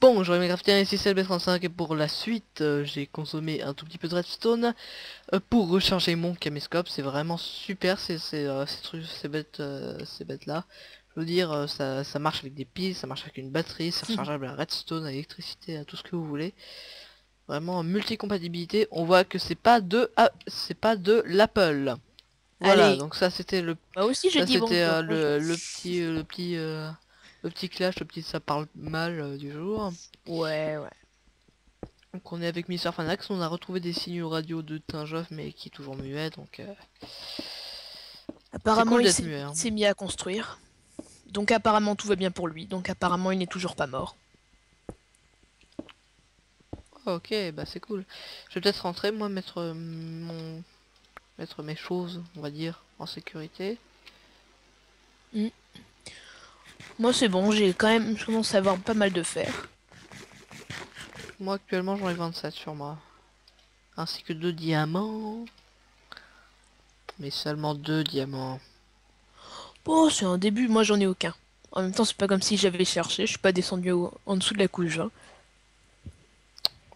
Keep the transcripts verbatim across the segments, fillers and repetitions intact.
Bon, j'aurais crafté un C L B trente-cinq pour la suite. Euh, j'ai consommé un tout petit peu de redstone euh, pour recharger mon caméscope. C'est vraiment super, c'est euh, ces trucs, ces bêtes, euh, ces bêtes là. Je veux dire, euh, ça, ça marche avec des piles, ça marche avec une batterie, c'est rechargeable à redstone, à l'électricité, à tout ce que vous voulez. Vraiment multi-compatibilité. On voit que c'est pas de, ah, c'est pas de l'Apple. Voilà. Allez. Donc ça c'était le. Bah aussi je dis bon. C'était euh, le, le petit, le petit. Euh, Le petit clash, le petit ça parle mal euh, du jour. Ouais, ouais. Donc on est avec Mister Phanax, on a retrouvé des signaux radio de Tinjoff mais qui est toujours muet, donc... Euh... Apparemment cool il s'est hein. mis à construire. Donc apparemment tout va bien pour lui, donc apparemment il n'est toujours pas mort. Oh, ok, bah c'est cool. Je vais peut-être rentrer, moi, mettre, euh, mon... mettre mes choses, on va dire, en sécurité. Mm. Moi c'est bon, j'ai quand même, je commence à avoir pas mal de fer. Moi actuellement j'en ai vingt-sept sur moi. Ainsi que deux diamants. Mais seulement deux diamants. Bon, c'est un début, moi j'en ai aucun. En même temps c'est pas comme si j'avais cherché, je suis pas descendu en dessous de la couche. Hein.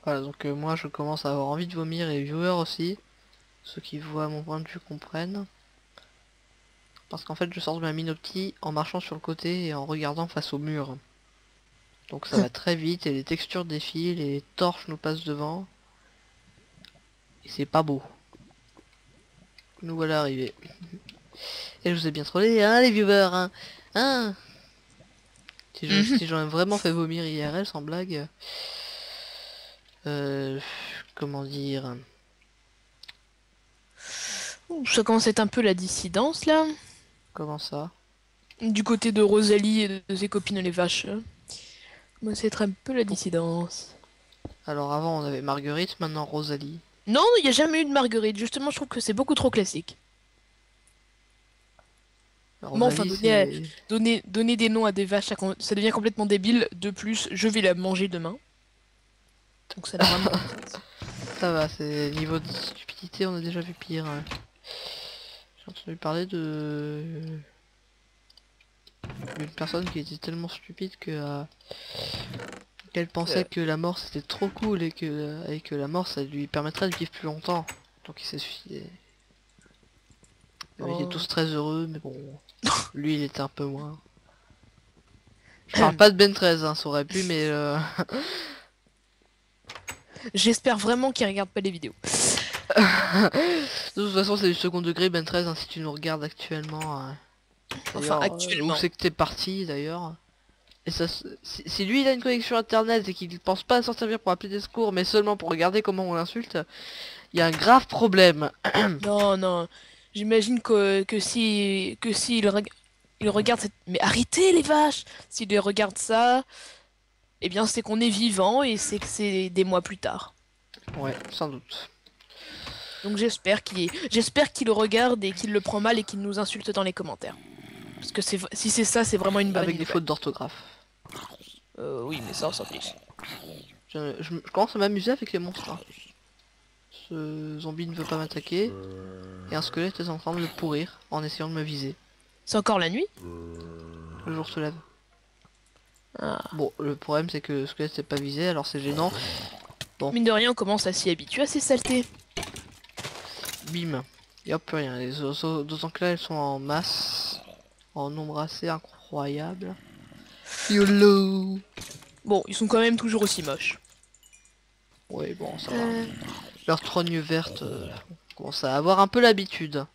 Voilà, donc euh, moi je commence à avoir envie de vomir et les viewers aussi. Ceux qui voient mon point de vue comprennent. Parce qu'en fait je sors de ma minoptie en marchant sur le côté et en regardant face au mur. Donc ça va très vite et les textures défilent et les torches nous passent devant. Et c'est pas beau. Nous voilà arrivés. Et je vous ai bien trollé, hein les viewers, hein, hein. Si j'en je, si ai vraiment fait vomir I R L sans blague. Euh, comment dire. Ça commence à être un peu la dissidence là. Comment ça? Du côté de Rosalie et de ses copines les vaches. Moi c'est un peu la dissidence. Alors avant on avait Marguerite, maintenant Rosalie. Non, il n'y a jamais eu de Marguerite. Justement je trouve que c'est beaucoup trop classique. Rosalie, mais enfin donner, à, donner, donner des noms à des vaches, ça, ça devient complètement débile. De plus, je vais la manger demain. Donc ça n'a vraiment pas de sens. Ça va, c'est niveau de stupidité, on a déjà vu pire. J'ai entendu parler de... d'une personne qui était tellement stupide que euh, qu'elle pensait euh... que la mort c'était trop cool et que, et que la mort ça lui permettrait de vivre plus longtemps. Donc il s'est suicidé. Oh. Ils étaient tous très heureux mais bon, lui il était un peu moins. Je parle pas de Ben treize, hein, ça aurait pu mais... Euh... J'espère vraiment qu'il regarde pas les vidéos. De toute façon c'est du second degré Ben treize hein, si tu nous regardes actuellement hein. Enfin actuellement c'est que t'es parti d'ailleurs. Et ça, si, si lui il a une connexion internet et qu'il pense pas à s'en servir pour appeler des secours mais seulement pour regarder comment on l'insulte, il y a un grave problème. Non non, j'imagine que, que si que si il, reg il regarde cette... Mais arrêtez les vaches. S'il si regarde ça, eh bien c'est qu'on est vivant et c'est que c'est des mois plus tard. Ouais, sans doute. Donc j'espère qu'il j'espère qu'il le regarde et qu'il le prend mal et qu'il nous insulte dans les commentaires. Parce que c'est si c'est ça, c'est vraiment une bonne avec idée. Des fautes d'orthographe. Euh, oui, mais ça on s'en fiche. Je, je, je commence à m'amuser avec les monstres. Ce zombie ne veut pas m'attaquer et un squelette est en train de pourrir en essayant de me viser. C'est encore la nuit? Le jour se lève. Ah. Bon, le problème c'est que le squelette n'est pas visé, alors c'est gênant. Bon. Mine de rien, on commence à s'y habituer à ces saletés. Bim. Y'a plus rien. Les oiseaux, d'autant que là, elles sont en masse. En nombre assez incroyable. YOLO. Bon, ils sont quand même toujours aussi moches. Oui, bon, ça euh... va. Leur trogne verte euh, commence à avoir un peu l'habitude.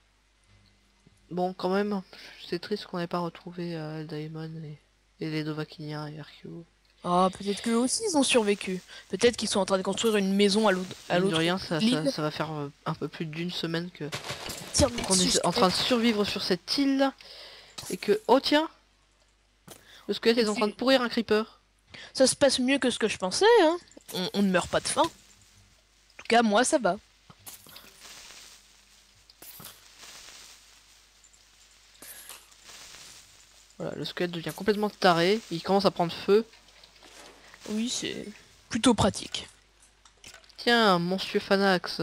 Bon, quand même, c'est triste qu'on n'ait pas retrouvé euh, Eldaemon et... et les Dovaquiniens et Hercule. Ah, oh, peut-être qu'eux aussi ils ont survécu. Peut-être qu'ils sont en train de construire une maison à l'autre. À l'autre. Rien, ça, ça, ça va faire un peu plus d'une semaine que qu'on est en train de survivre sur cette île et que oh tiens, le squelette est en train de pourrir un creeper. Ça se passe mieux que ce que je pensais. Hein. On, on ne meurt pas de faim. En tout cas, moi ça va. Voilà, le squelette devient complètement taré. Il commence à prendre feu. Oui, c'est plutôt pratique. Tiens, monsieur Phanax,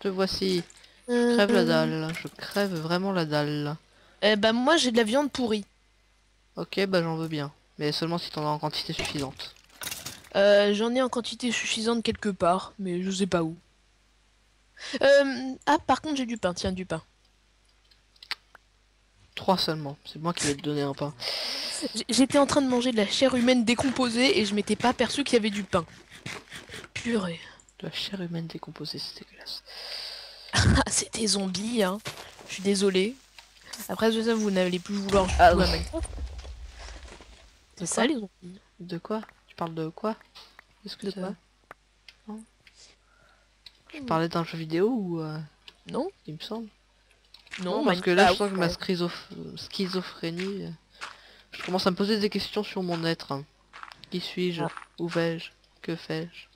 te voici. Je crève la dalle, je crève vraiment la dalle. Eh ben moi j'ai de la viande pourrie. Ok, bah j'en veux bien, mais seulement si t'en as en quantité suffisante. Euh, J'en ai en quantité suffisante quelque part, mais je sais pas où. Euh, ah, par contre, j'ai du pain. Tiens, du pain. Trois seulement. C'est moi qui vais te donner un pain. J'étais en train de manger de la chair humaine décomposée et je m'étais pas aperçu qu'il y avait du pain. Purée. De la chair humaine décomposée, c'est dégueulasse. C'était zombie, hein. Je suis désolé. Après de ça, vous n'allez plus vouloir jouer à Minecraft. C'est ça les zombies. De quoi? Tu parles de quoi? Est-ce que de quoi? Non. Tu parlais d'un jeu vidéo ou euh... Non, il me semble. Non, non parce que là, je sens que ma schizof... schizophrénie. Je commence à me poser des questions sur mon être. Hein. Qui suis-je? Ah. Où vais-je? Que fais-je?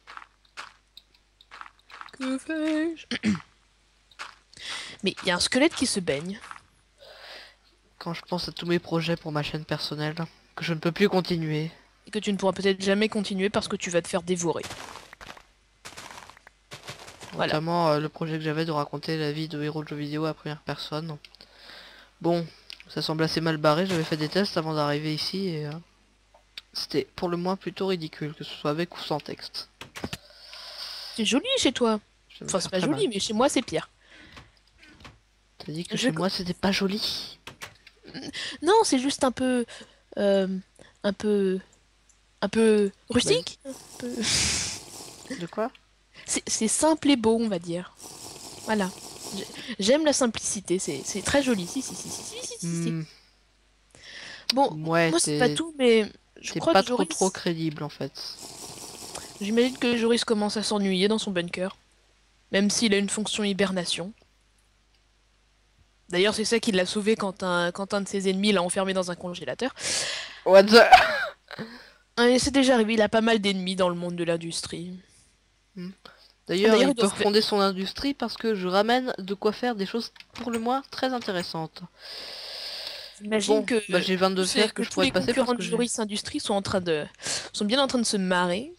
Que fais-je? Mais il y a un squelette qui se baigne. Quand je pense à tous mes projets pour ma chaîne personnelle, que je ne peux plus continuer. Et que tu ne pourras peut-être jamais continuer parce que tu vas te faire dévorer. Voilà. Notamment euh, le projet que j'avais de raconter la vie de héros de jeux vidéo à première personne. Bon, ça semble assez mal barré, j'avais fait des tests avant d'arriver ici et... Euh, c'était pour le moins plutôt ridicule, que ce soit avec ou sans texte. C'est joli chez toi. Enfin, c'est pas joli, mal. Mais chez moi, c'est pire. T'as dit que je... chez moi c'était pas joli? Non, c'est juste un peu... Euh, un peu... Un peu... rustique, ouais. Un peu... De quoi? C'est simple et beau, on va dire. Voilà. J'aime la simplicité, c'est très joli. Si, si, si, si, si, si, si. Mm. Bon, ouais, moi c'est pas tout, mais... je crois pas que Joris... trop crédible, en fait. J'imagine que Joris commence à s'ennuyer dans son bunker. Même s'il a une fonction hibernation. D'ailleurs, c'est ça qui l'a sauvé quand un, quand un de ses ennemis l'a enfermé dans un congélateur. What the... Ouais, c'est déjà arrivé, il a pas mal d'ennemis dans le monde de l'industrie. Hmm. D'ailleurs, il, il peut refonder son industrie parce que je ramène de quoi faire des choses pour le moins très intéressantes. J'imagine bon, que... Bah, j'ai vingt-deux sphères que, que je pourrais passer parce que... les concurrents de Joris Industrie sont, en train de... sont bien en train de se marrer.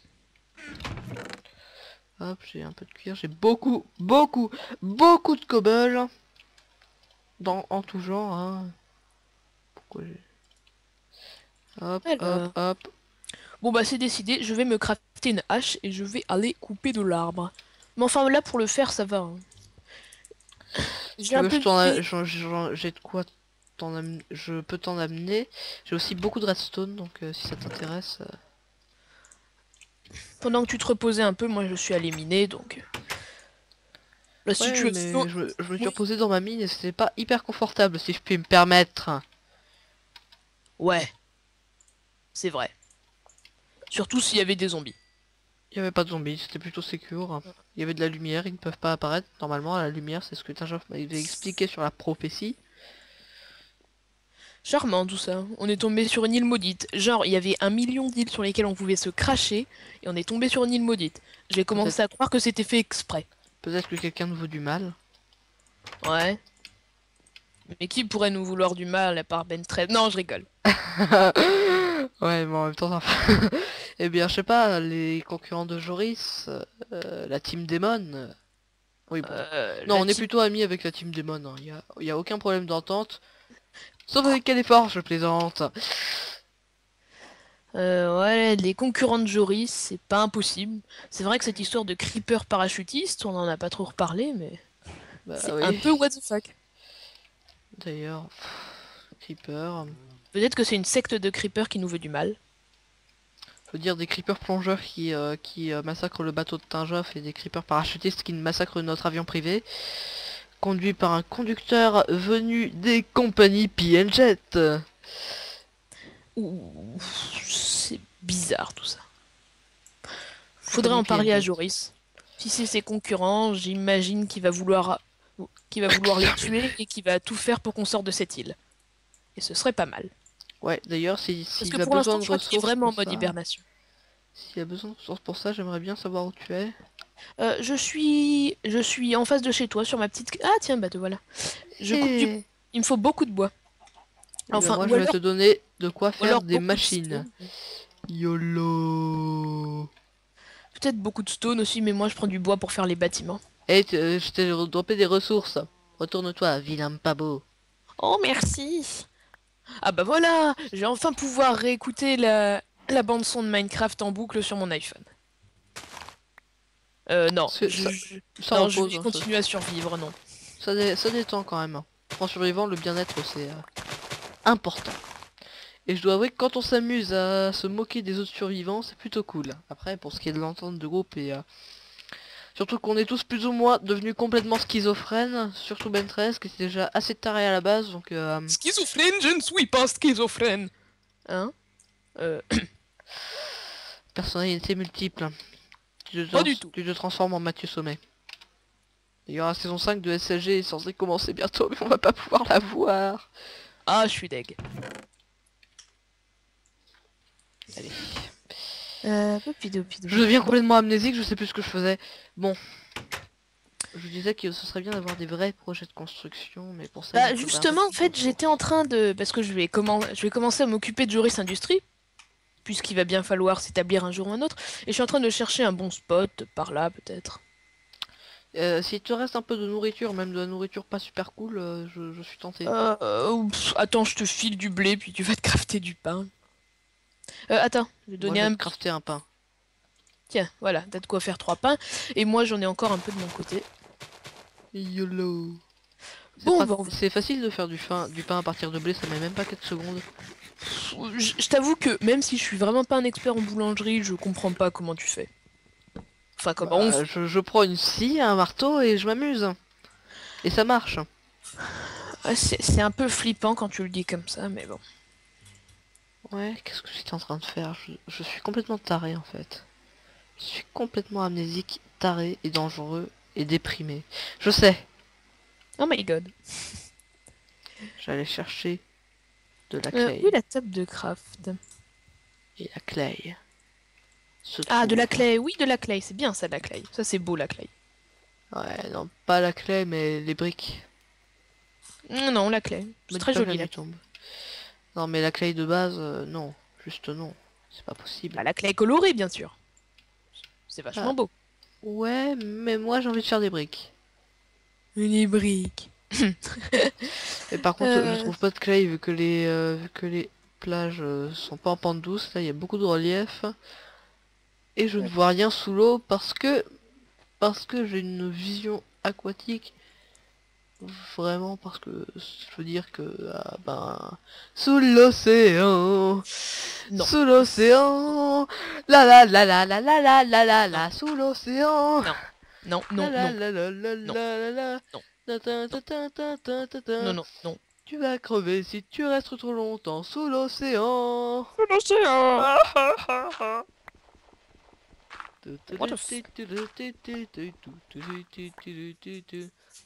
Hop, j'ai un peu de cuir, j'ai beaucoup, beaucoup, beaucoup de cobble. Dans, en tout genre, hein. Pourquoi j'ai... Hop, Alors... hop, hop. Bon bah c'est décidé, je vais me crafter une hache et je vais aller couper de l'arbre. Mais enfin là pour le faire ça va. Hein. J'ai un peu de... j'ai de quoi t'en amener, je peux t'en amener. J'ai aussi beaucoup de redstone donc euh, si ça t'intéresse. Euh... Pendant que tu te reposais un peu, moi je suis allé miner donc... La situation... ouais, je, me, je me suis reposé dans ma mine et c'était pas hyper confortable si je puis me permettre. Ouais. C'est vrai. Surtout s'il y avait des zombies. Il n'y avait pas de zombies, c'était plutôt sécure. Il y avait de la lumière, ils ne peuvent pas apparaître. Normalement, la lumière, c'est ce que Tinjoff m'avait expliqué sur la prophétie. Charmant tout ça. On est tombé sur une île maudite. Genre, il y avait un million d'îles sur lesquelles on pouvait se cracher et on est tombé sur une île maudite. J'ai commencé à croire que c'était fait exprès. Peut-être que quelqu'un nous veut du mal. Ouais. Mais qui pourrait nous vouloir du mal à part Ben treize? Non, je rigole. Ouais, mais en même temps... eh bien, je sais pas, les concurrents de Joris, euh, la team Demon... Oui, bon. Euh, non, on est plutôt amis avec la team Demon, il hein. n'y a, a aucun problème d'entente. Sauf avec quel effort, je plaisante. Euh, ouais, les concurrents de Joris, c'est pas impossible. C'est vrai que cette histoire de creeper parachutiste, on en a pas trop reparlé, mais... Bah, c'est oui. un peu what the fuck. D'ailleurs, creeper... Peut-être que c'est une secte de creepers qui nous veut du mal. Je veux dire des creepers plongeurs qui, euh, qui euh, massacrent le bateau de Tinjoff et des creepers parachutistes qui massacrent notre avion privé, conduit par un conducteur venu des compagnies P and Jet. Ouh, c'est bizarre tout ça. Faudrait en parler à Joris. Si c'est ses concurrents, j'imagine qu'il va vouloir, qu'il va vouloir les tuer et qu'il va tout faire pour qu'on sorte de cette île. Et ce serait pas mal. Ouais, d'ailleurs, s'il si a besoin de ressources, vraiment en mode hibernation. S'il y a besoin de ressources pour ça, j'aimerais bien savoir où tu es. Euh, je suis, je suis en face de chez toi sur ma petite. Ah tiens, bah te voilà. Je coupe du... Il me faut beaucoup de bois. Enfin, moi, je vais alors... te donner de quoi faire alors, des machines. De YOLO. Peut-être beaucoup de stone aussi, mais moi je prends du bois pour faire les bâtiments. Et euh, je t'ai droppé des ressources. Retourne-toi, vilain pas beau. Oh merci. Ah bah voilà, je vais enfin pouvoir réécouter la... la bande son de Minecraft en boucle sur mon iPhone. Euh, non. Je, ça, je, ça non, repose, je vais hein, continuer ça. à survivre, non. Ça, dé, ça détend quand même. En survivant, le bien-être, c'est euh, important. Et je dois avouer que quand on s'amuse à se moquer des autres survivants, c'est plutôt cool. Après, pour ce qui est de l'entente de groupe et... Euh, surtout qu'on est tous plus ou moins devenus complètement schizophrènes, surtout Ben treize qui était déjà assez taré à la base, donc... Euh... Schizophrène, je ne suis pas schizophrène. Hein euh... Personnalité multiple. Tu te, pas du tout. Tu te transformes en Mathieu Sommet. D'ailleurs, la saison cinq de S A G est censée commencer bientôt, mais on va pas pouvoir la voir. Ah, je suis deg. Allez. Euh, pidou, pidou. Je deviens complètement amnésique, je sais plus ce que je faisais. Bon, je disais que ce serait bien d'avoir des vrais projets de construction, mais pour ça... Bah, justement, en fait, j'étais en train de... Parce que je vais, commen... je vais commencer à m'occuper de Joris Industrie, puisqu'il va bien falloir s'établir un jour ou un autre, et je suis en train de chercher un bon spot, par là, peut-être. Euh, S'il te reste un peu de nourriture, même de la nourriture pas super cool, euh, je, je suis tenté. Euh, euh, pff, attends, je te file du blé, puis tu vas te crafter du pain. Euh, attends, je vais donner moi, je vais un... Te crafter un pain. Tiens, voilà, t'as de quoi faire trois pains. Et moi, j'en ai encore un peu de mon côté. YOLO. Bon, bon. C'est facile de faire du, fin, du pain à partir de blé, ça met même pas quatre secondes. Je, je t'avoue que même si je suis vraiment pas un expert en boulangerie, je comprends pas comment tu fais. Enfin, comment bah, on fait. Je, je prends une scie, un marteau et je m'amuse. Et ça marche. C'est un peu flippant quand tu le dis comme ça, mais bon. Ouais, qu'est-ce que j'étais en train de faire, je, je suis complètement taré en fait. Je suis complètement amnésique, taré et dangereux et déprimé. Je sais. Oh my god. J'allais chercher de la clay. Euh, oui, la table de craft. Et la clay. Se ah, trouve... de la clay, oui, de la clay, c'est bien ça, de la clay. Ça, c'est beau, la clay. Ouais, non, pas la clay, mais les briques. Non, non, la clay. C'est très joli, la tombe. Non mais la clay de base, euh, non, juste non, c'est pas possible. Bah, la clay colorée bien sûr, c'est vachement ah. beau. Ouais, mais moi j'ai envie de faire des briques. Des briques. Et par contre, euh... je trouve pas de clay vu que les, euh, vu que les plages euh, sont pas en pente douce, là il y a beaucoup de relief. Et je ouais. ne vois rien sous l'eau parce que, parce que j'ai une vision aquatique. Vraiment parce que je veux dire que ah, ben sous l'océan, sous l'océan, la la la la la la la la la la sous l'océan. Non, non, non, non, non, non, non. Tu vas crever si tu restes trop longtemps sous l'océan. Sous l'océan. La la la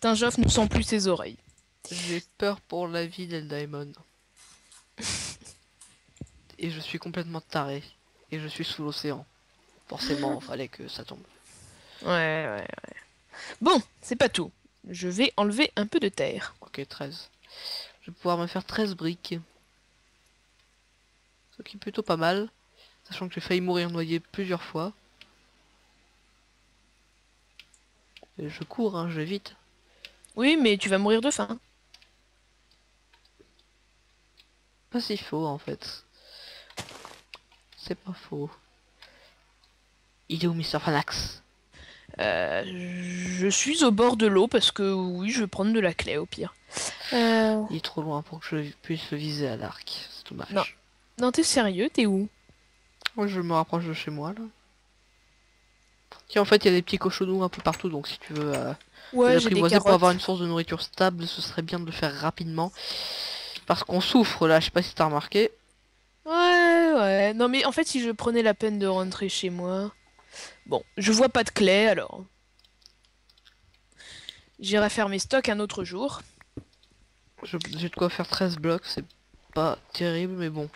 Tinjoff ne sent plus ses oreilles. J'ai peur pour la vie d'Eldaemon. Et je suis complètement taré. Et je suis sous l'océan. Forcément, il fallait que ça tombe. Ouais, ouais, ouais. Bon, c'est pas tout. Je vais enlever un peu de terre. Ok, treize. Je vais pouvoir me faire treize briques. Ce qui est plutôt pas mal. Sachant que j'ai failli mourir noyé plusieurs fois. Et je cours, hein, je vais vite. Oui, mais tu vas mourir de faim. Pas si faux, en fait. C'est pas faux. Il est où, Mister Phanax? euh, Je suis au bord de l'eau parce que, oui, je vais prendre de la clé, au pire. Euh... Il est trop loin pour que je puisse le viser à l'arc. C'est dommage. Non, non t'es sérieux? T'es où? Moi, je me rapproche de chez moi, là. Tiens, en fait, il y a des petits cochonneaux un peu partout, donc si tu veux... Euh... Ouais, j'ai des carottes. Pour avoir une source de nourriture stable, ce serait bien de le faire rapidement. Parce qu'on souffre là, je sais pas si t'as remarqué. Ouais, ouais. Non mais en fait, si je prenais la peine de rentrer chez moi... Bon, je vois pas de clé alors. J'irai faire mes stocks un autre jour. J'ai de quoi faire treize blocs, c'est pas terrible, mais bon.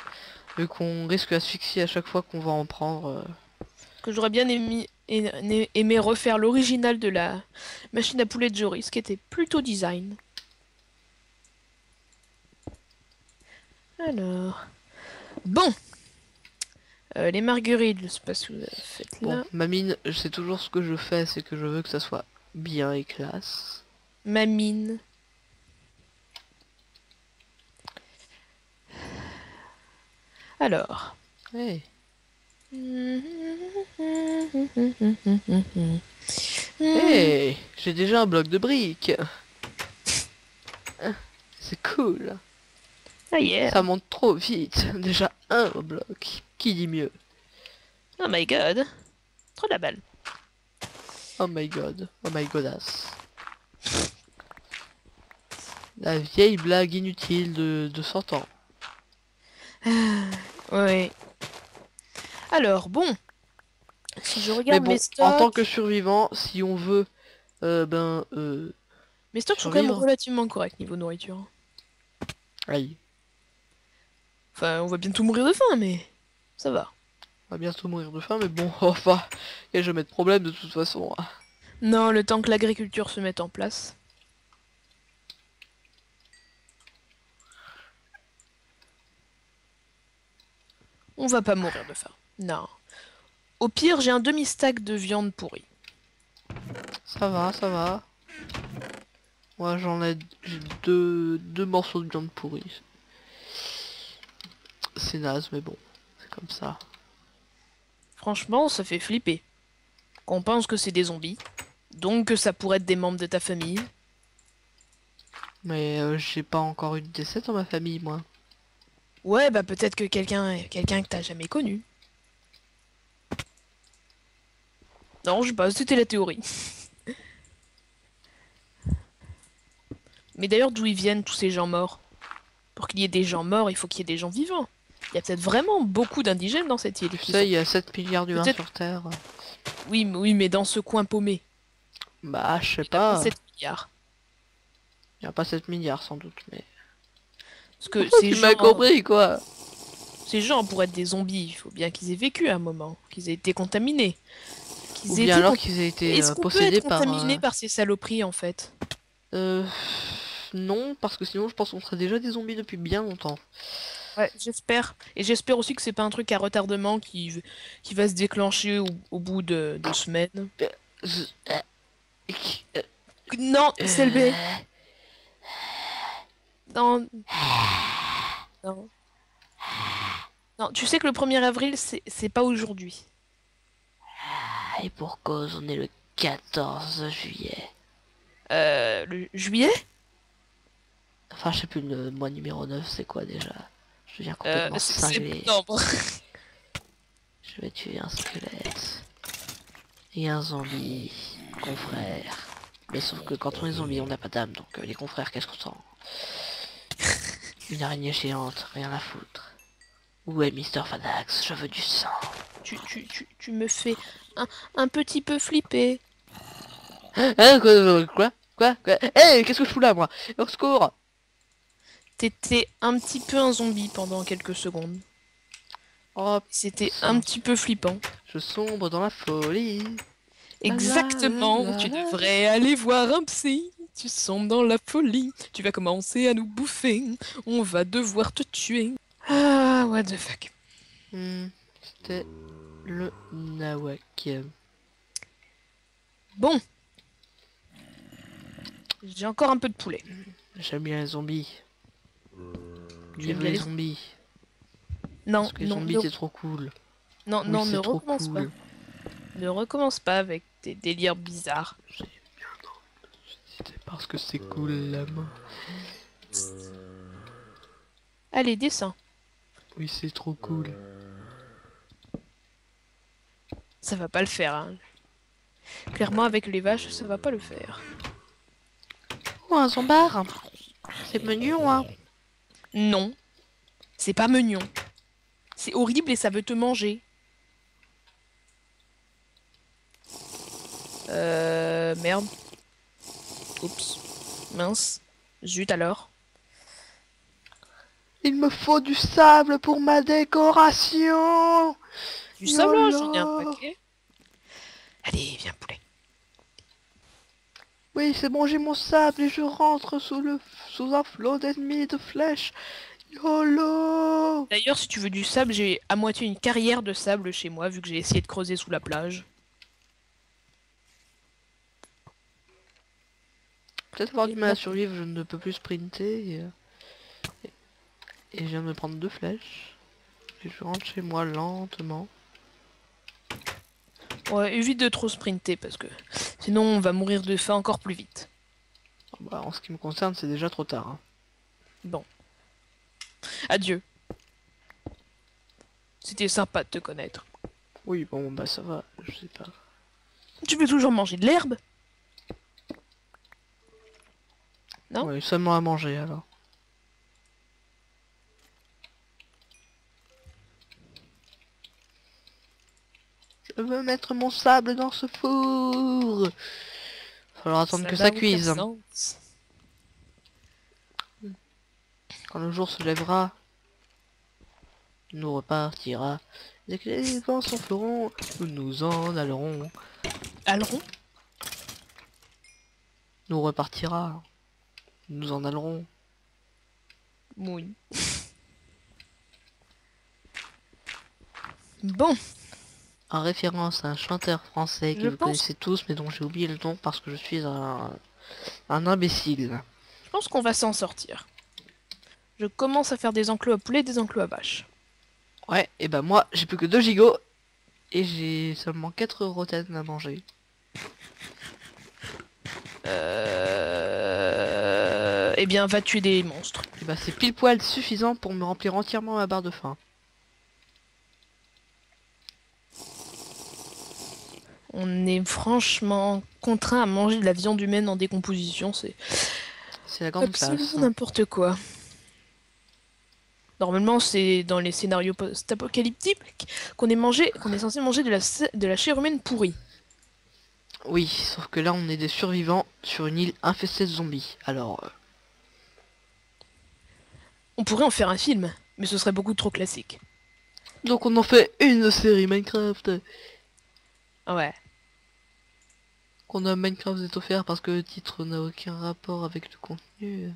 Vu qu'on risque l'asphyxie à chaque fois qu'on va en prendre... Euh... Que j'aurais bien aimé, aimé, aimé refaire l'original de la machine à poulet de Joris, qui était plutôt design. Alors... Bon euh, les marguerites, je sais pas si vous avez fait là. Bon, ma mine, c'est toujours ce que je fais, c'est que je veux que ça soit bien et classe. Ma mine. Alors. Hey. Hey, j'ai déjà un bloc de briques. C'est cool. Ah yeah. Ça monte trop vite. Déjà un bloc. Qui dit mieux? Oh my god. Trop de la balle. Oh my god. Oh my godass. La vieille blague inutile de, de cent ans. Ouais. Alors bon, si je regarde bon, mes stocks en tant que survivant, si on veut, euh, ben, euh, mes stocks survivre. Sont quand même relativement corrects niveau nourriture. Aïe. Enfin, on va bientôt mourir de faim, mais ça va. On va bientôt mourir de faim, mais bon, enfin, il n'y a jamais de problème de toute façon. Non, le temps que l'agriculture se mette en place. On va pas mourir de faim. Non. Au pire, j'ai un demi-stack de viande pourrie. Ça va, ça va. Moi, j'en ai deux, deux morceaux de viande pourrie. C'est naze, mais bon. C'est comme ça. Franchement, ça fait flipper. Qu'on pense que c'est des zombies. Donc que ça pourrait être des membres de ta famille. Mais euh, j'ai pas encore eu de décès dans ma famille, moi. Ouais, bah peut-être que quelqu'un quelqu'un que t'as jamais connu. Non, je sais pas, c'était la théorie. Mais d'ailleurs, d'où ils viennent tous ces gens morts? Pour qu'il y ait des gens morts, il faut qu'il y ait des gens vivants. Il y a peut-être vraiment beaucoup d'indigènes dans cette île. Tu sais, il y a sept milliards d'humains sur Terre. Oui, mais, oui, mais dans ce coin paumé. Bah, je sais pas. sept milliards. Il n'y a pas sept milliards sans doute, mais... Parce que oh, ces gens... m'as compris, quoi. Ces gens, pour être des zombies, il faut bien qu'ils aient vécu à un moment, qu'ils aient été contaminés. Qu'ils Ou bien alors cont... qu'ils aient été euh, possédés par... Est-ce qu'on peut être contaminé par, euh... par ces saloperies, en fait? Euh... Non, parce que sinon, je pense qu'on serait déjà des zombies depuis bien longtemps. Ouais, j'espère. Et j'espère aussi que c'est pas un truc à retardement qui, qui va se déclencher au, au bout de deux semaines. Non, c'est le B. Non. Non. Non, tu sais que le premier avril, c'est pas aujourd'hui. Et pour cause, on est le quatorze juillet. Euh, le juillet? Enfin, je sais plus, le mois numéro neuf, c'est quoi déjà? Je viens complètement euh, cinglé. Je vais tuer un squelette. Et un zombie. Confrère. Mais sauf que quand on est zombie, on n'a pas d'âme, donc euh, les confrères, qu'est-ce qu'on sent? Une araignée géante, rien à foutre. Où est Mister Phanax? Je veux du sang. Tu, tu, tu, tu me fais un, un petit peu flipper. Hein, quoi, quoi, quoi, quoi? Hé, hey, qu'est-ce que je fous là, moi? Au secours! T'étais un petit peu un zombie pendant quelques secondes. Oh, c'était un petit peu flippant. Je sombre dans la folie. Exactement, la la tu devrais la aller voir un psy. Tu sombres dans la folie, tu vas commencer à nous bouffer, on va devoir te tuer. Ah, what the fuck. Mmh, c'était le nawak. Bon. J'ai encore un peu de poulet. J'aime bien les zombies. J'aime bien les zombies. Non, Parce que les non, zombies, ne... c'est trop cool. Non, oui, non, ne recommence cool. pas. Ne recommence pas avec tes délires bizarres. C'est parce que c'est cool la main. Allez, descends. Oui, c'est trop cool. Ça va pas le faire, hein. Clairement, avec les vaches, ça va pas le faire. Oh, un zombar. C'est mignon, hein. Non. C'est pas mignon. C'est horrible et ça veut te manger. Euh... Merde. Oups, mince, zut alors. Il me faut du sable pour ma décoration. Du sable, j'en ai un paquet. Allez, viens poulet. Oui, c'est bon, j'ai mon sable et je rentre sous le sous un flot d'ennemis de flèches. Yolo. D'ailleurs, si tu veux du sable, j'ai à moitié une carrière de sable chez moi, vu que j'ai essayé de creuser sous la plage. Peut-être avoir du mal à survivre, je ne peux plus sprinter. Et, et je viens de me prendre deux flèches. Et je rentre chez moi lentement. Ouais, évite de trop sprinter parce que sinon on va mourir de faim encore plus vite. Bah, en ce qui me concerne, c'est déjà trop tard. Hein. Bon. Adieu. C'était sympa de te connaître. Oui, bon, bah ça va, je sais pas. Tu peux toujours manger de l'herbe? Non ? Oui, seulement à manger alors. Je veux mettre mon sable dans ce four. Falloir attendre ça que ça cuise. Quand le jour se lèvera, il nous repartira. Dès que les vents s'enfleront, nous nous en allerons. Allerons ? Nous repartira. Nous en allerons. Oui. Bon. En référence à un chanteur français que je vous pense... connaissez tous, mais dont j'ai oublié le nom parce que je suis un, un imbécile. Je pense qu'on va s'en sortir. Je commence à faire des enclos à poulet, des enclos à vache. Ouais, et ben moi, j'ai plus que deux gigots. Et j'ai seulement quatre rotaines à manger. Euh... Eh bien, va tuer des monstres. Et ben c'est pile poil suffisant pour me remplir entièrement ma barre de faim. On est franchement contraint à manger de la viande humaine en décomposition, c'est... C'est la grande classe. Absolument n'importe quoi. Normalement, c'est dans les scénarios post-apocalyptiques qu'on est mangé, qu'on est censé manger de la, de la chair humaine pourrie. Oui, sauf que là, on est des survivants sur une île infestée de zombies, alors... Euh... On pourrait en faire un film, mais ce serait beaucoup trop classique. Donc on en fait une série Minecraft. Ouais. Qu'on a Minecraft est offert parce que le titre n'a aucun rapport avec le contenu.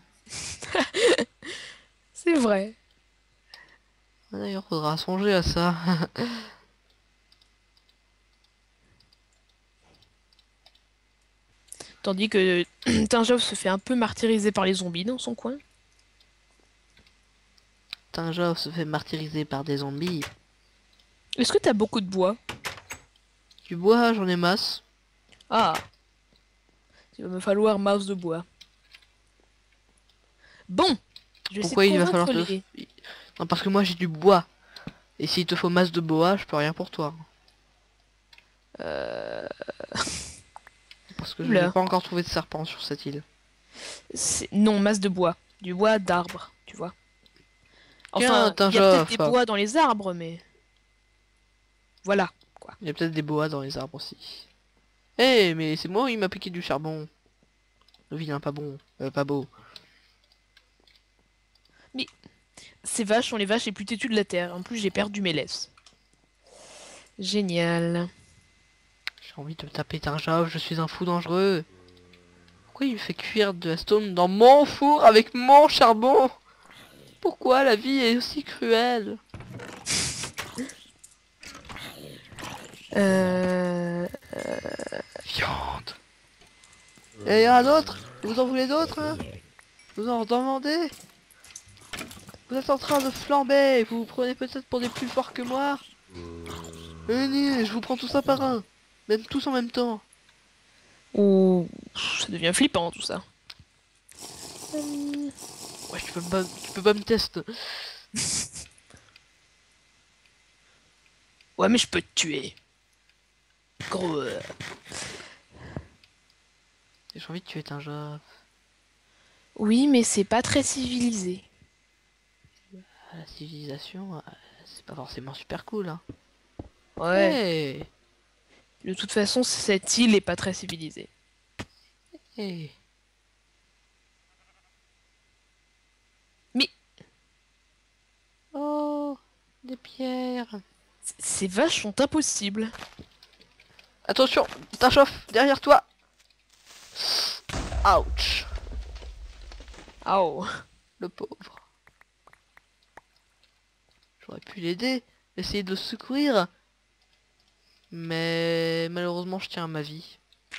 C'est vrai. D'ailleurs, faudra songer à ça. Tandis que Tinjoff se fait un peu martyriser par les zombies dans son coin. Tinjoff se fait martyriser par des zombies. Est-ce que t'as beaucoup de bois? Du bois, j'en ai masse. Ah. Il va me falloir masse de bois. Bon. Je vais Pourquoi il va falloir te... Non, parce que moi j'ai du bois. Et s'il te faut masse de bois, je peux rien pour toi. Euh... Parce que je n'ai pas encore trouvé de serpent sur cette île. Non, masse de bois. Du bois d'arbre, tu vois. Enfin, il y a peut-être des bois dans les arbres, mais... Voilà. Quoi. Il y a peut-être des boas dans les arbres aussi. Eh hey, mais c'est moi, il m'a piqué du charbon. Le vilain pas bon, euh, pas beau. Mais ces vaches sont les vaches les plus têtues de la terre. En plus j'ai perdu mes laisses. Génial. J'ai envie de me taper Tinjoff, je suis un fou dangereux. Pourquoi il me fait cuire de la stone dans mon four avec mon charbon? Pourquoi la vie est aussi cruelle? Euh... euh... Viande. Et il y en a d'autres? Vous en voulez d'autres hein? Vous en demandez? Vous êtes en train de flamber, vous vous prenez peut-être pour des plus forts que moi. Venez, je vous prends tout ça par un. Même tous en même temps. Ouh, ça devient flippant tout ça. Hum... Ouais, tu peux pas, tu peux pas me tester. Ouais, mais je peux te tuer. Gros. J'ai envie de tuer Tinjoff. Oui, mais c'est pas très civilisé. La civilisation, c'est pas forcément super cool. Hein. Ouais. Hey. De toute façon, cette île est pas très civilisée. Hey. Mais Oh, des pierres. C ces vaches sont impossibles. Attention, Tinjoff, derrière toi. Ouch. Ow. Le pauvre. J'aurais pu l'aider, essayer de le secourir. Mais malheureusement, je tiens à ma vie.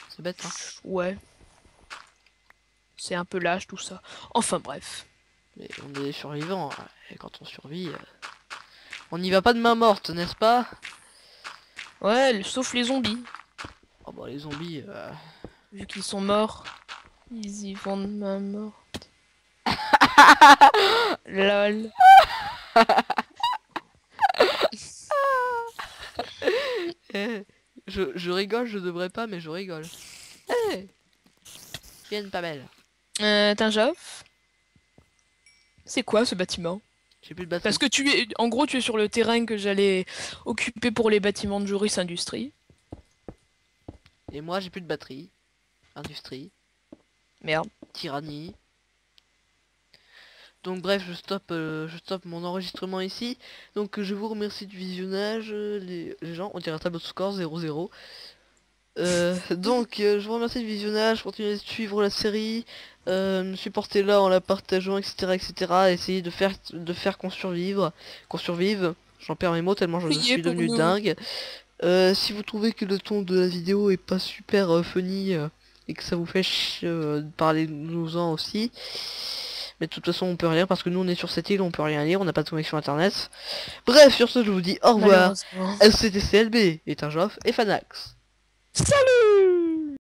C'est bête, hein. Ouais. C'est un peu lâche tout ça. Enfin bref. Mais on est des survivants. Hein. Et quand on survit, euh... on n'y va pas de main morte, n'est-ce pas? Ouais, sauf les zombies. Oh bah les zombies... Euh... Vu qu'ils sont morts, ils y vont de main morte. Lol. je, je rigole, je devrais pas, mais je rigole. Hey, viens pas belle. Euh, Tinjoff, c'est quoi ce bâtiment? J'ai plus de bâtiment. Parce que tu es, en gros, tu es sur le terrain que j'allais occuper pour les bâtiments de Joris Industrie. Et moi, j'ai plus de batterie. Industrie. Merde. Tyrannie. Donc bref, je stoppe, euh, je stoppe mon enregistrement ici. Donc je vous remercie du visionnage, euh, les, les gens. On dirait un tableau de score zéro zéro. Euh, donc euh, je vous remercie du visionnage. Continuez de suivre la série. Euh, supportez-la en la partageant, et cetera, et cetera. Essayez de faire, de faire qu'on survive, qu'on survive. J'en perds mes mots tellement je suis devenu dingue. Euh, si vous trouvez que le ton de la vidéo est pas super euh, funny euh, et que ça vous fait euh, parler nous-en aussi. Mais de toute façon on peut rien parce que nous on est sur cette île, on peut rien lire, on n'a pas de connexion internet. Bref, sur ce je vous dis au revoir. C'était C L B, et Tinjoff et Phanax. Salut.